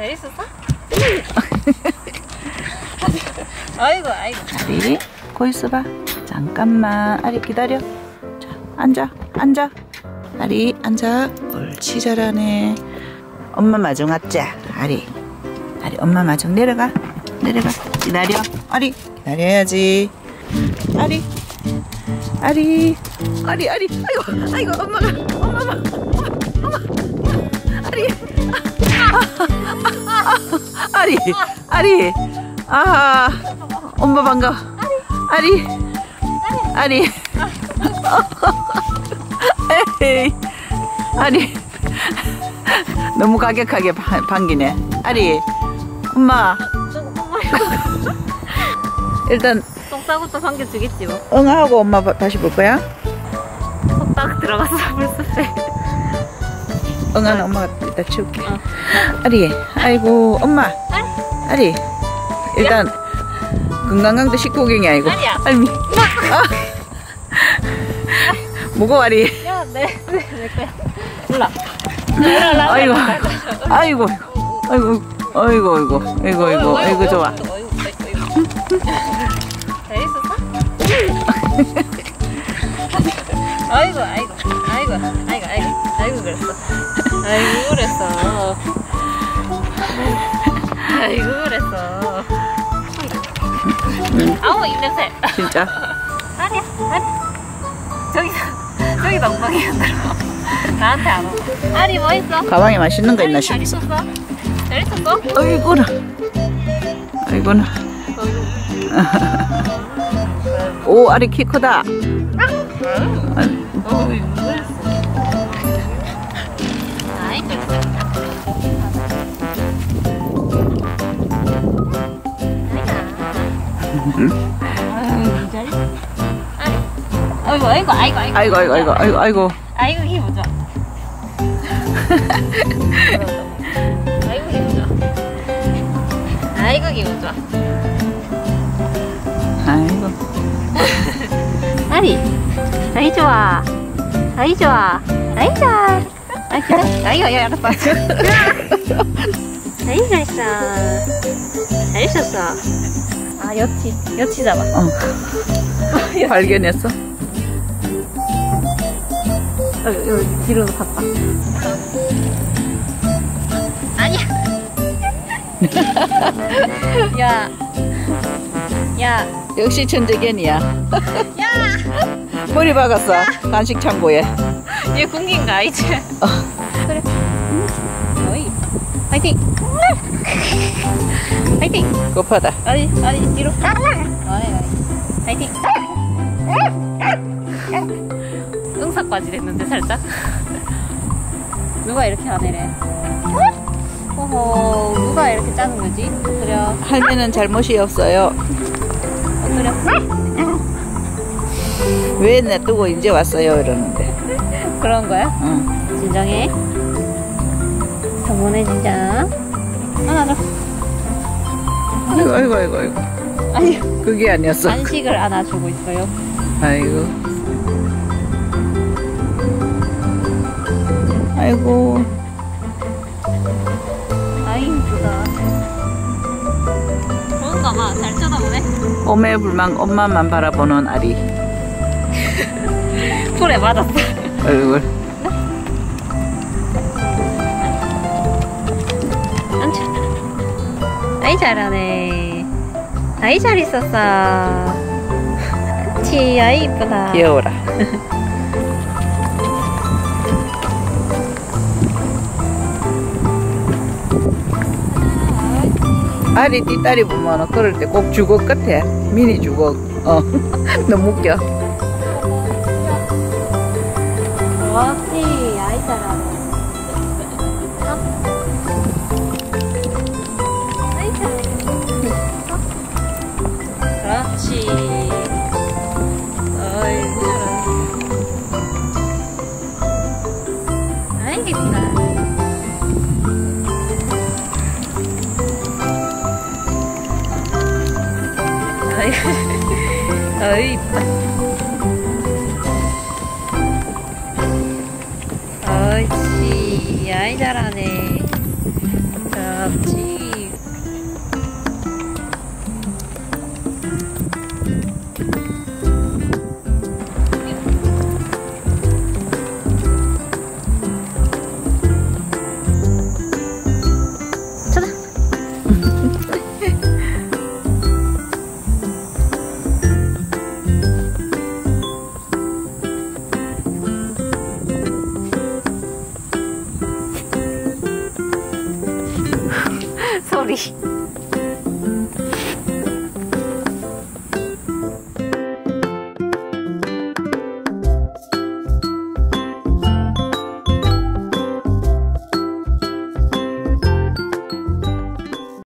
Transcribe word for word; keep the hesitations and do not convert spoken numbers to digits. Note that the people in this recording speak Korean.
재밌었어? 아이고 아이고. 아리 거기 있어봐. 잠깐만 아리 기다려. 자 앉아 앉아. 아리 앉아. 옳지 잘하네. 엄마 마중 앉자. 아리 아리 엄마 마중 내려가 내려가. 기다려 아리 기다려야지. 아리 아리 아리 아리 아이고 아이고 엄마가 엄마 엄마 엄마 엄마 아리 아리 아리 아 엄마 반가워 아리 아리 에이 아리 너무 가격하게 반기네 아리 엄마 일단 똥 싸고 또 반겨주겠지 뭐. 응 하고 엄마 바, 다시 볼 거야? 똥 딱 들어가서 물수대 응아는 엄마가 이따 치울게. 어. 아리 아이고 엄마 아리, 아리. 일단 금강강도 식구경이 아니고 아리야 아리 뭐고 아리 야 내 내 거야 몰라 몰라 아이고 아이고 아이고 아이고 아이고 아이고 아이고 아이고 좋아 아이고 아이고 아이고 아이고 아이고 아이고 그랬어 아이고 그랬어 아이고 그랬어 아우 입냄새 진짜 아니야 아니 저기다 저기다 엉망이 안 들어 나한테 안 오고 아니 뭐 있어 가방에 맛있는 거 있나 싶어 잘 있었어? 아이고라 아이고라 오 아리 키 크다 아이고 아이고 아이고 아이고 아이고 아이고 아이고 아이고 힘 보자 아이고 힘 보자 아이고 힘 보자 아이고 아리, 아이 좋아, 아이 좋아, 아이 좋아, 아이 그래, 아이고 아이 알았어, 아이 잘했어, 잘했었어. 아 여치, 여치 잡아. 어. 여치. 발견했어? 어, 여기 뒤로도 갔다. 아니야. 야, 야. 역시 천재견이야. 야! 머리 박았어. 야! 간식 창고에. 얘 공기인가 이제. 어. 그래. 어이. 파이팅. 파이팅. 급하다. 아니 아니 뒤로. 어이. 파이팅. 응사까지 됐는데 살짝. 누가 이렇게 안 해래? 어허 누가 이렇게 짜는 거지? 그래. 할매는 잘못이 없어요. 그래. 왜 놔두고 이제 왔어요 이러는데 그런 거야? 응. 진정해. 병원에 진짜. 안아줘. 아이고 아이고 아이고 아이고. 아니 그게 아니었어. 간식을 안아주고 있어요. 아이고. 아이고. 아이쁘다. 엄마 잘 쳐다보네. 오매불망 엄마만 바라보는 아리. 풀에 맞았다. 얼굴. 앉아. 아이 잘하네. 아이 잘 있었어. 그치 아이 이쁘다. 귀여워라. 아리 네 딸이 보면 그럴 때 꼭 주걱 같아. 미니 주걱. 어. 너무 웃겨. 그렇지. 아이 잘하네. 아이 잘하네. 그렇지. 아이고 잘하네. 알겠다. 아이 이쁘다. 아이씨, 아이 잘하네.